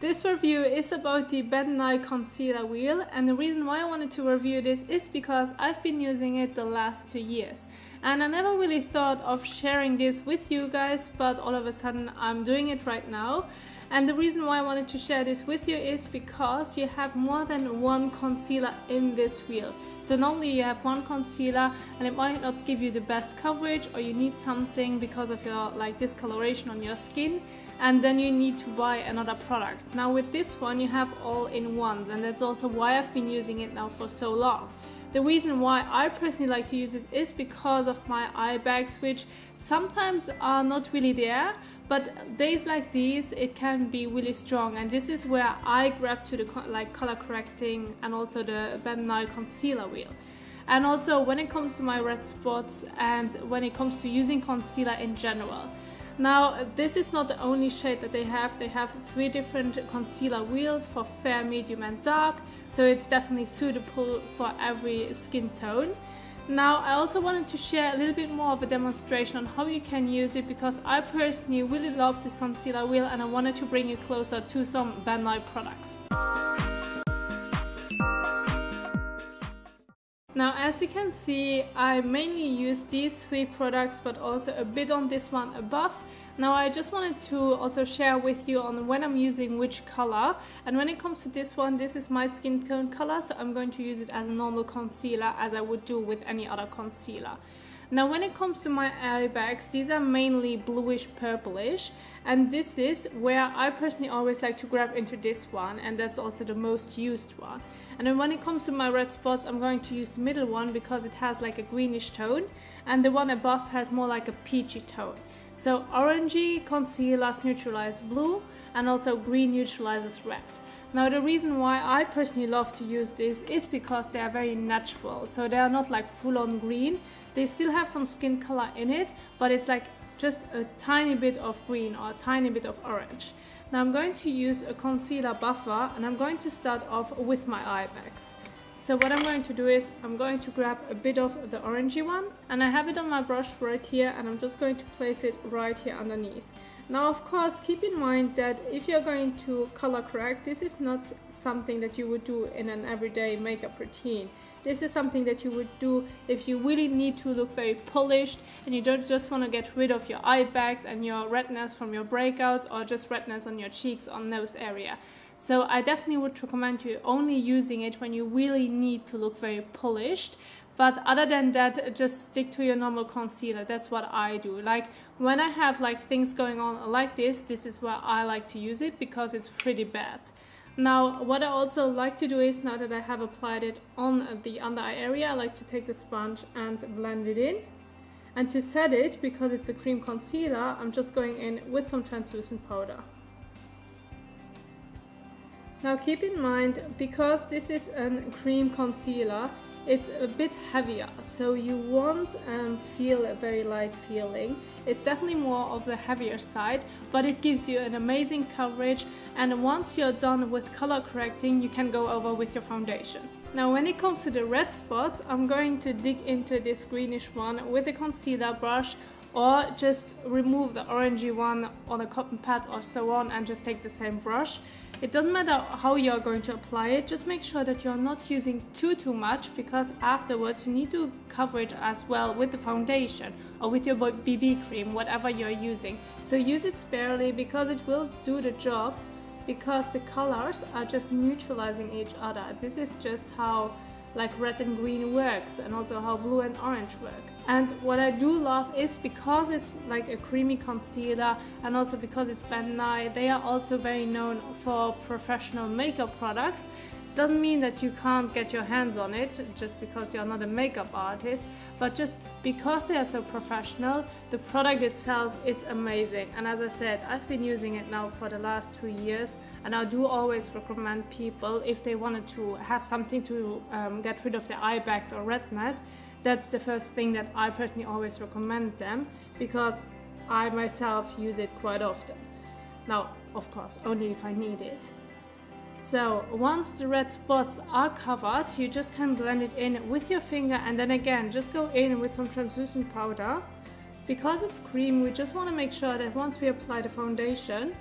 This review is about the Ben Nye concealer wheel, and the reason why I wanted to review this is because I've been using it the last 2 years and I never really thought of sharing this with you guys, but all of a sudden I'm doing it right now. And the reason why I wanted to share this with you is because you have more than one concealer in this wheel. So normally you have one concealer and it might not give you the best coverage, or you need something because of your discoloration on your skin, and then you need to buy another product. Now with this one you have all in one, and that's also why I've been using it now for so long. The reason why I personally like to use it is because of my eye bags, which sometimes are not really there, but days like these it can be really strong, and this is where I grab to the color correcting and also the Ben Nye concealer wheel. And also when it comes to my red spots and when it comes to using concealer in general. Now this is not the only shade that they have 3 different concealer wheels for fair, medium and dark, so it's definitely suitable for every skin tone. Now I also wanted to share a little bit more of a demonstration on how you can use it, because I personally really love this concealer wheel and I wanted to bring you closer to some Ben Nye products. Now as you can see, I mainly use these 3 products, but also a bit on this one above. Now I just wanted to also share with you on when I'm using which color, and when it comes to this one, this is my skin tone color, so I'm going to use it as a normal concealer as I would do with any other concealer. Now when it comes to my eye bags, these are mainly bluish purplish, and this is where I personally always like to grab into this one, and that's also the most used one. And then when it comes to my red spots, I'm going to use the middle one because it has like a greenish tone, and the one above has more like a peachy tone. So orangey concealers neutralize blue, and also green neutralizes red. Now the reason why I personally love to use this is because they are very natural, so they are not like full-on green. They still have some skin color in it, but it's like just a tiny bit of green or a tiny bit of orange. Now I'm going to use a concealer buffer, and I'm going to start off with my eye bags. So what I'm going to do is I'm going to grab a bit of the orangey one, and I have it on my brush right here, and I'm just going to place it right here underneath. Now of course keep in mind that if you're going to color correct, this is not something that you would do in an everyday makeup routine. This is something that you would do if you really need to look very polished and you don't just want to get rid of your eye bags and your redness from your breakouts, or just redness on your cheeks or nose area. So I definitely would recommend you only using it when you really need to look very polished. But other than that, just stick to your normal concealer. That's what I do. Like when I have things going on like this, this is where I like to use it because it's pretty bad. Now what I also like to do is, now that I have applied it on the under eye area, I like to take the sponge and blend it in. And to set it, because it's a cream concealer, I'm just going in with some translucent powder. Now keep in mind, because this is a cream concealer, it's a bit heavier, so you won't feel a very light feeling. It's definitely more of the heavier side, but it gives you an amazing coverage, and once you're done with color correcting, you can go over with your foundation. Now when it comes to the red spots, I'm going to dig into this greenish one with a concealer brush, or just remove the orangey one on a cotton pad or so on and just take the same brush. It doesn't matter how you're going to apply it, just make sure that you're not using too much, because afterwards you need to cover it as well with the foundation or with your BB cream, whatever you're using. So use it sparingly, because it will do the job, because the colors are just neutralizing each other. This is just how red and green works, and also how blue and orange work. And what I do love is, because it's like a creamy concealer, and also because it's Ben Nye, they are also very known for professional makeup products. Doesn't mean that you can't get your hands on it just because you're not a makeup artist, but just because they are so professional, the product itself is amazing. And as I said, I've been using it now for the last 2 years, and I do always recommend people, if they wanted to have something to get rid of their eye bags or redness, that's the first thing that I personally always recommend them, because I myself use it quite often. Now of course only if I need it. So once the red spots are covered, you just can blend it in with your finger, and then again just go in with some translucent powder. Because it's cream, we just want to make sure that once we apply the foundation,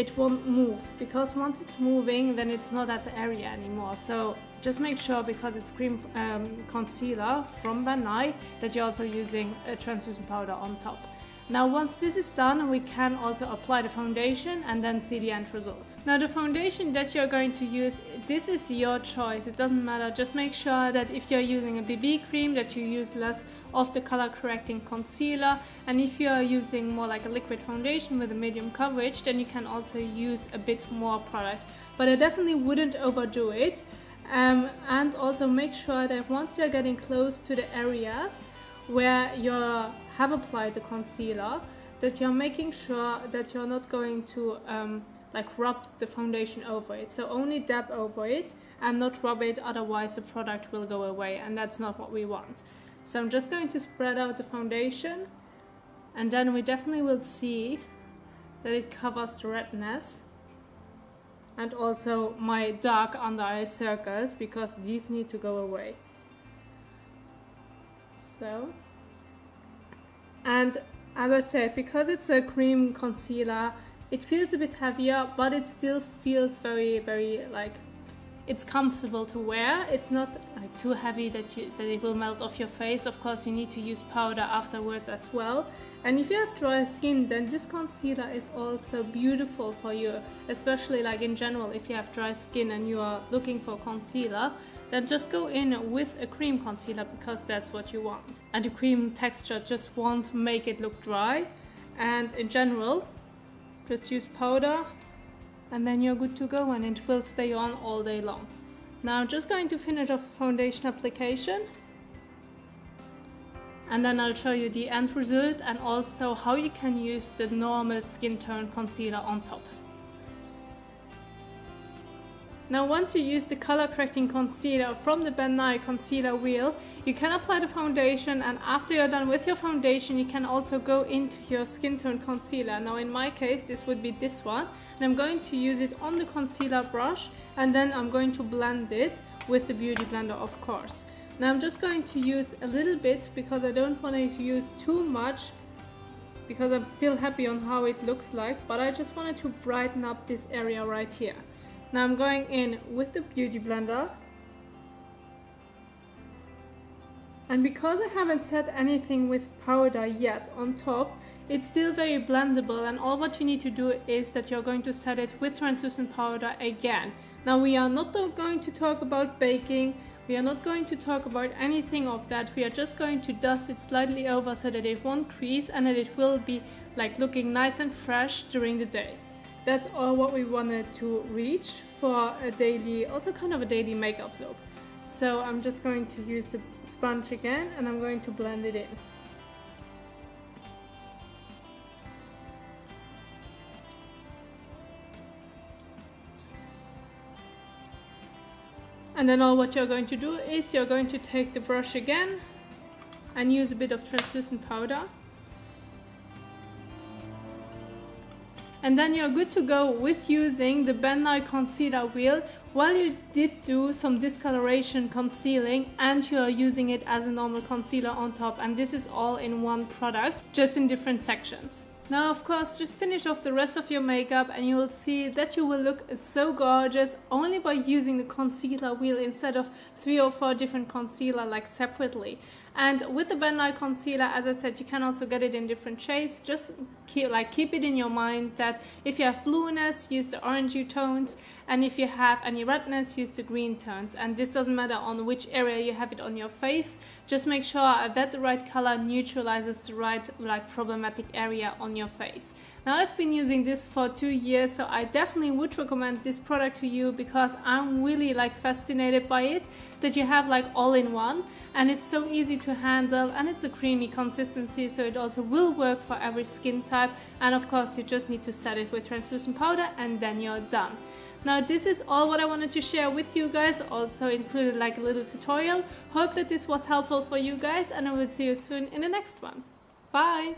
it won't move, because once it's moving, then it's not at the area anymore. So just make sure, because it's cream concealer from Ben Nye, that you're also using a translucent powder on top. Now once this is done, we can also apply the foundation and then see the end result. Now the foundation that you're going to use, this is your choice, it doesn't matter. Just make sure that if you're using a BB cream, that you use less of the color correcting concealer, and if you're using more like a liquid foundation with a medium coverage, then you can also use a bit more product. But I definitely wouldn't overdo it. And also make sure that once you're getting close to the areas where you have applied the concealer, that you're making sure that you're not going to like rub the foundation over it. So only dab over it and not rub it, otherwise the product will go away, and that's not what we want. So I'm just going to spread out the foundation, and then we definitely will see that it covers the redness and also my dark under eye circles, because these need to go away. So, and as I said, because it's a cream concealer, it feels a bit heavier, but it still feels very, very like it's comfortable to wear. It's not like too heavy that it will melt off your face. Of course, you need to use powder afterwards as well. And if you have dry skin, then this concealer is also beautiful for you, especially like in general, if you have dry skin and you are looking for concealer, then just go in with a cream concealer, because that's what you want. And the cream texture just won't make it look dry. And in general, just use powder and then you're good to go, and it will stay on all day long. Now I'm just going to finish off the foundation application, and then I'll show you the end result and also how you can use the normal skin tone concealer on top. Now once you use the color correcting concealer from the Ben Nye concealer wheel, you can apply the foundation, and after you're done with your foundation, you can also go into your skin tone concealer. Now in my case, this would be this one, and I'm going to use it on the concealer brush, and then I'm going to blend it with the beauty blender, of course. Now I'm just going to use a little bit, because I don't want to use too much, because I'm still happy on how it looks like, but I just wanted to brighten up this area right here. Now I'm going in with the beauty blender, and because I haven't set anything with powder yet on top, it's still very blendable, and all what you need to do is that you're going to set it with translucent powder again. Now we are not going to talk about baking, we are not going to talk about anything of that, we are just going to dust it slightly over so that it won't crease and that it will be like looking nice and fresh during the day. That's all what we wanted to reach for a daily, also kind of a daily makeup look. So I'm just going to use the sponge again, and I'm going to blend it in. And then all what you're going to do is you're going to take the brush again and use a bit of translucent powder. And then you're good to go with using the Ben Nye concealer wheel while you did do some discoloration concealing, and you are using it as a normal concealer on top, and this is all in one product, just in different sections. Now of course, just finish off the rest of your makeup and you will see that you will look so gorgeous only by using the concealer wheel instead of 3 or 4 different concealer like separately. And with the Ben Nye concealer, as I said, you can also get it in different shades. Just keep it in your mind that if you have blueness, use the orangey tones, and if you have any redness, use the green tones. And this doesn't matter on which area you have it on your face, just make sure that the right color neutralizes the right problematic area on your face. Now I've been using this for 2 years, so I definitely would recommend this product to you, because I'm really fascinated by it, that you have all in one, and it's so easy to handle, and it's a creamy consistency, so it also will work for every skin type. And of course, you just need to set it with translucent powder, and then you're done. Now this is all what I wanted to share with you guys, also included a little tutorial. Hope that this was helpful for you guys, and I will see you soon in the next one. Bye!